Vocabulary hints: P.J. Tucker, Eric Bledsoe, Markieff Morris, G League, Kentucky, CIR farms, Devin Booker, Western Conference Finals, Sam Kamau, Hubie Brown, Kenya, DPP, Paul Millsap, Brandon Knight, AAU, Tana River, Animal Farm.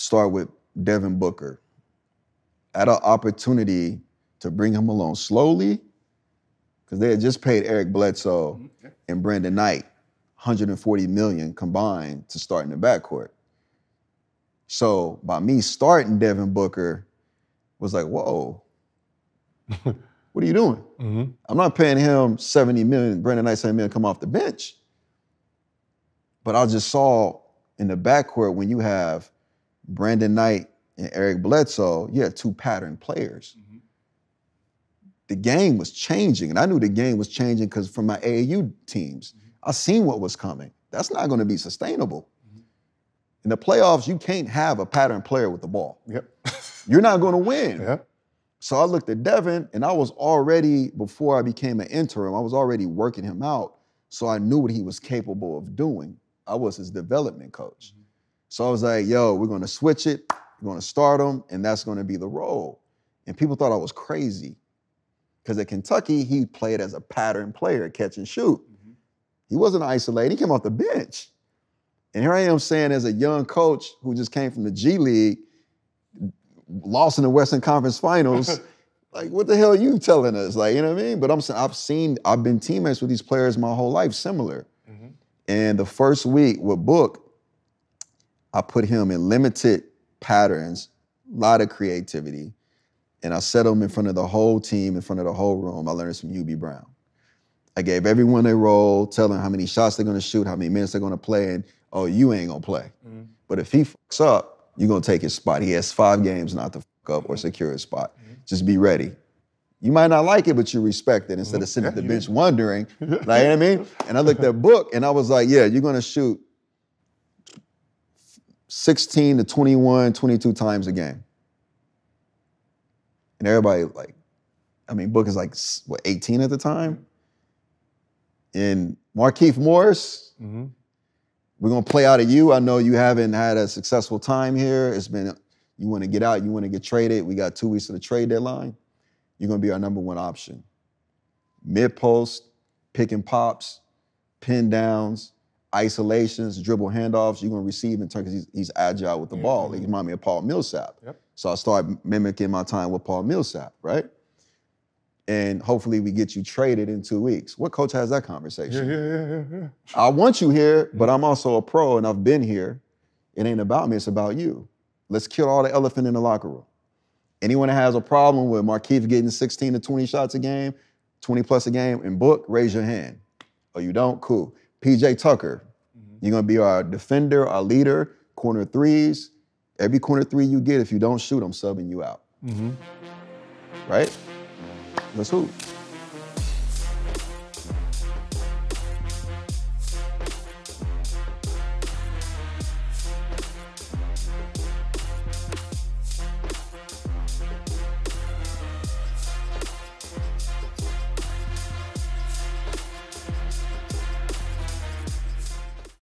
start with Devin Booker. At an opportunity to bring him along slowly, because they had just paid Eric Bledsoe and Brandon Knight $140 million combined to start in the backcourt. So by me starting Devin Booker, was like, whoa, what are you doing? Mm-hmm. I'm not paying him $70 million, Brandon Knight $70 million come off the bench. But I just saw in the backcourt when you have Brandon Knight and Eric Bledsoe, you have two pattern players. Mm-hmm. The game was changing, and I knew the game was changing because from my AAU teams, mm-hmm. I seen what was coming. That's not going to be sustainable. Mm-hmm. In the playoffs, you can't have a pattern player with the ball. Yep. You're not going to win. Yep. So I looked at Devin, and I was already, before I became an interim, I was already working him out, so I knew what he was capable of doing. I was his development coach. Mm-hmm. So I was like, yo, we're going to switch it. You're going to start him, and that's going to be the role. And people thought I was crazy. Because at Kentucky, he played as a pattern player, catch and shoot. Mm-hmm. He wasn't isolated. He came off the bench. And here I am saying as a young coach who just came from the G League, lost in the Western Conference Finals, like, what the hell are you telling us? Like, you know what I mean? But I'm saying I've been teammates with these players my whole life, similar. Mm-hmm. And the first week with Book, I put him in limited patterns, a lot of creativity. And I set them in front of the whole team, in front of the whole room. I learned from Hubie Brown. I gave everyone a role, telling how many shots they're gonna shoot, how many minutes they're gonna play, and oh, you ain't gonna play. Mm-hmm. But if he fucks up, you're gonna take his spot. He has 5 games not to fuck up or secure his spot. Mm-hmm. Just be ready. You might not like it, but you respect it instead of sitting at the bench wondering, like, you know what I mean? And I looked at Book and I was like, yeah, you're gonna shoot 16 to 21, 22 times a game. And everybody, like, I mean, Book is like, what, 18 at the time? And Markieff Morris, mm-hmm. we're going to play out of you. I know you haven't had a successful time here. It's been, you want to get out, you want to get traded. We got 2 weeks to the trade deadline. You're going to be our number 1 option. Mid-post, pick and pops, pin downs, isolations, dribble handoffs. You're going to receive in turn because he's agile with the ball. He reminds me of Paul Millsap. Yep. So I started mimicking my time with Paul Millsap, right? And hopefully we get you traded in 2 weeks. What coach has that conversation? Yeah. I want you here, but I'm also a pro and I've been here. It ain't about me, it's about you. Let's kill all the elephant in the locker room. Anyone that has a problem with Markieff getting 16 to 20 shots a game, 20 plus a game, and Book, raise your hand. Oh, you don't? Cool. P.J. Tucker, you're gonna be our defender, our leader, corner threes. Every corner three you get, if you don't shoot, I'm subbing you out. Mm-hmm. Right? Let's hoop.